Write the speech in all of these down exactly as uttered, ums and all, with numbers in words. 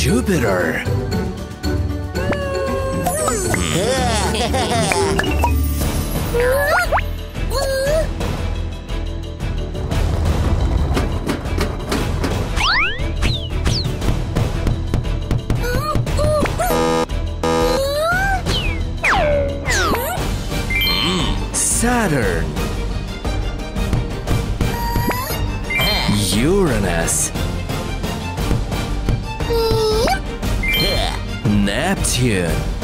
Jupiter. Saturn. Uranus. Neptune.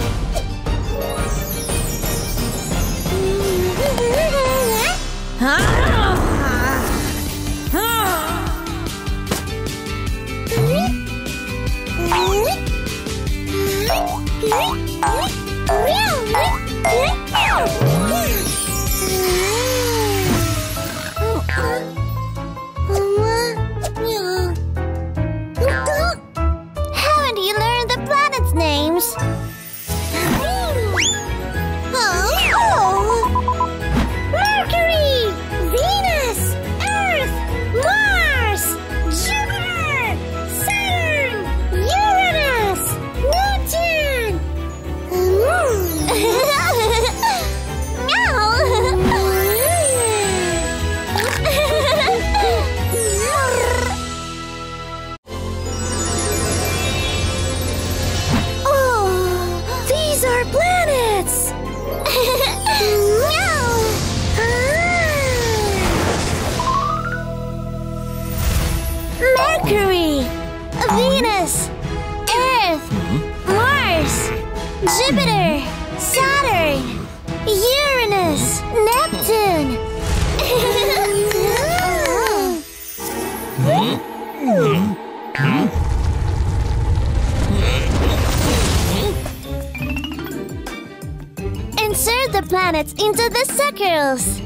Venus, Earth, Mars, Jupiter, Saturn, Uranus, Neptune. Insert the planets into the circles.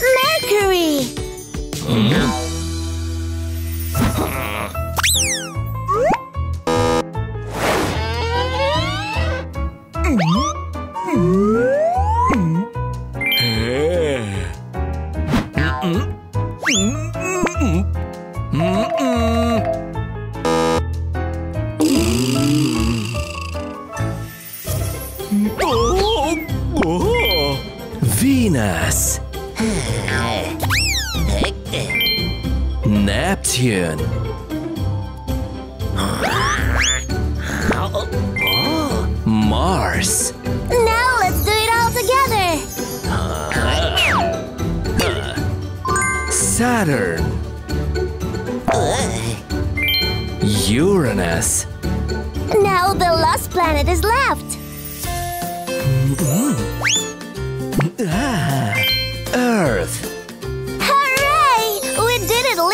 Mercury! Venus, Neptune, Mars. Now let's do it all together. Saturn, Uranus. Now the last planet is left. Ah, Earth. Hooray! We did it, Leo.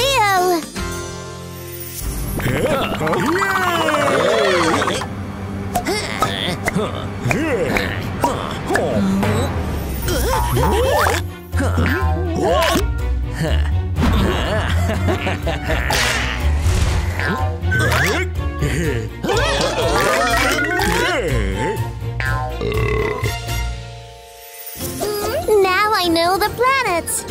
Now I know the planets.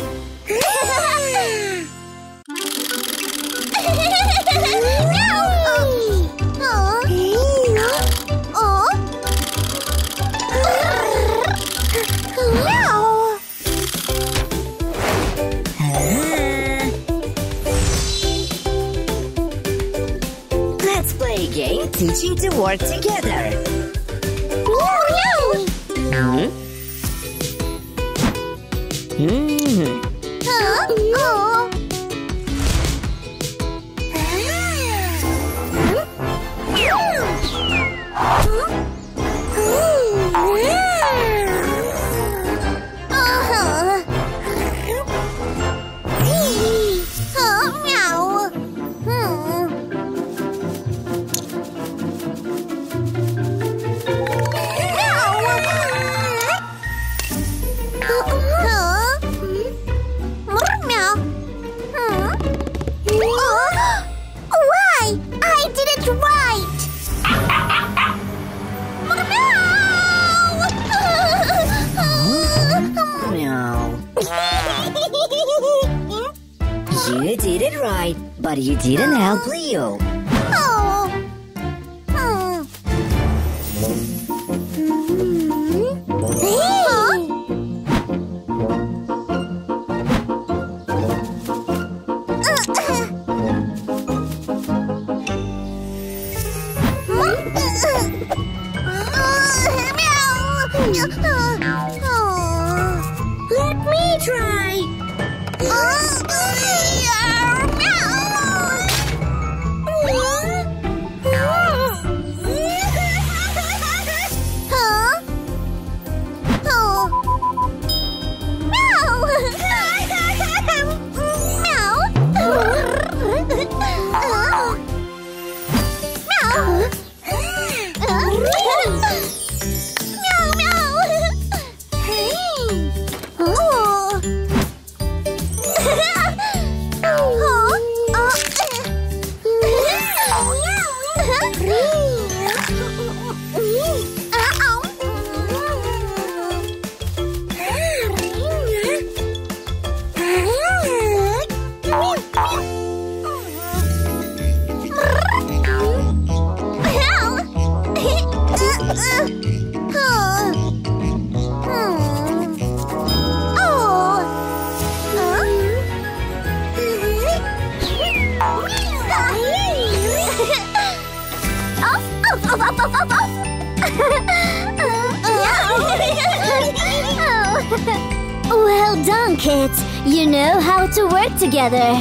Teaching to work together. Woo-hoo! Mm-hmm. Mm-hmm. Huh? Oh. You did it right, but you didn't help Leo. Oh. Oh. Huh? Let me try. Well done, kids. You know how to work together.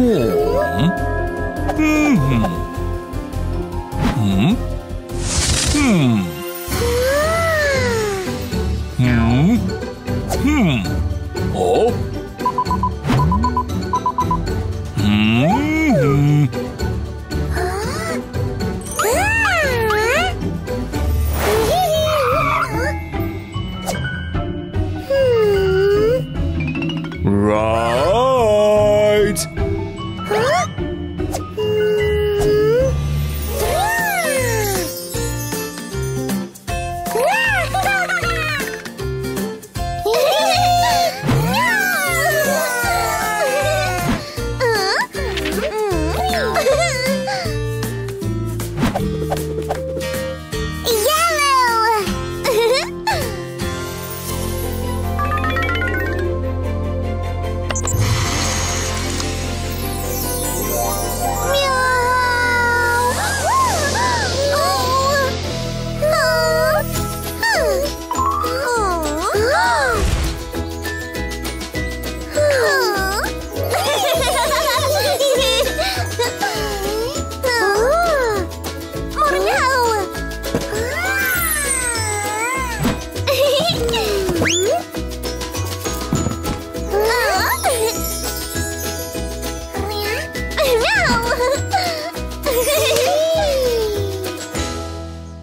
Hmm.